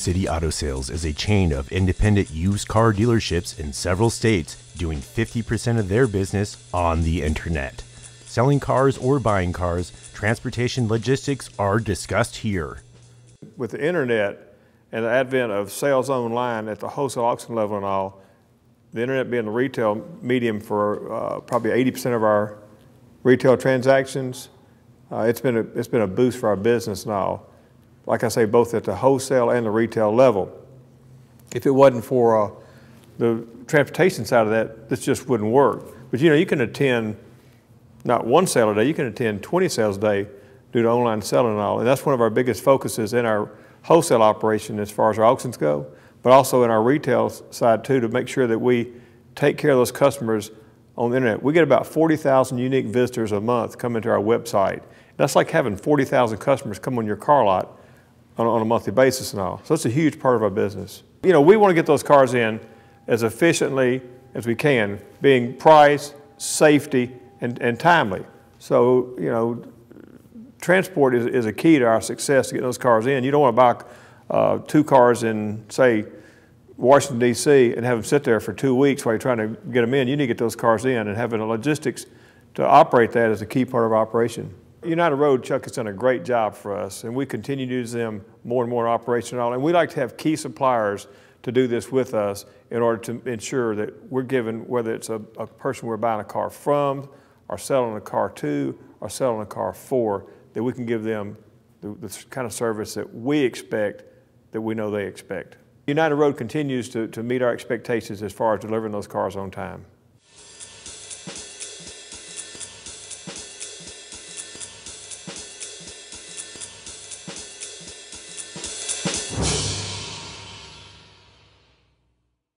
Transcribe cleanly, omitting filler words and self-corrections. City Auto Sales is a chain of independent used car dealerships in several states doing 50% of their business on the internet. Selling cars or buying cars, transportation logistics are discussed here. With the internet and the advent of sales online at the wholesale auction level and all, the internet being the retail medium for probably 80% of our retail transactions, it's been a boost for our business and all. Like I say, both at the wholesale and the retail level. If it wasn't for the transportation side of that, this just wouldn't work. But you can attend not one sale a day, you can attend 20 sales a day due to online selling and all. And that's one of our biggest focuses in our wholesale operation as far as our auctions go, but also in our retail side too, to make sure that we take care of those customers on the internet. We get about 40,000 unique visitors a month come into our website. That's like having 40,000 customers come on your car lot on a monthly basis and all. So it's a huge part of our business. We want to get those cars in as efficiently as we can, being price, safety, and timely. So, transport is a key to our success to get those cars in. You don't want to buy 2 cars in, say, Washington, D.C. and have them sit there for 2 weeks while you're trying to get them in. You need to get those cars in, and having the logistics to operate that is a key part of our operation. United Road, Chuck, has done a great job for us, and we continue to use them more and more in operation and all. And we like to have key suppliers to do this with us in order to ensure that we're giving, whether it's a person we're buying a car from, or selling a car to, or selling a car for, that we can give them the kind of service that we expect, that we know they expect. United Road continues to meet our expectations as far as delivering those cars on time.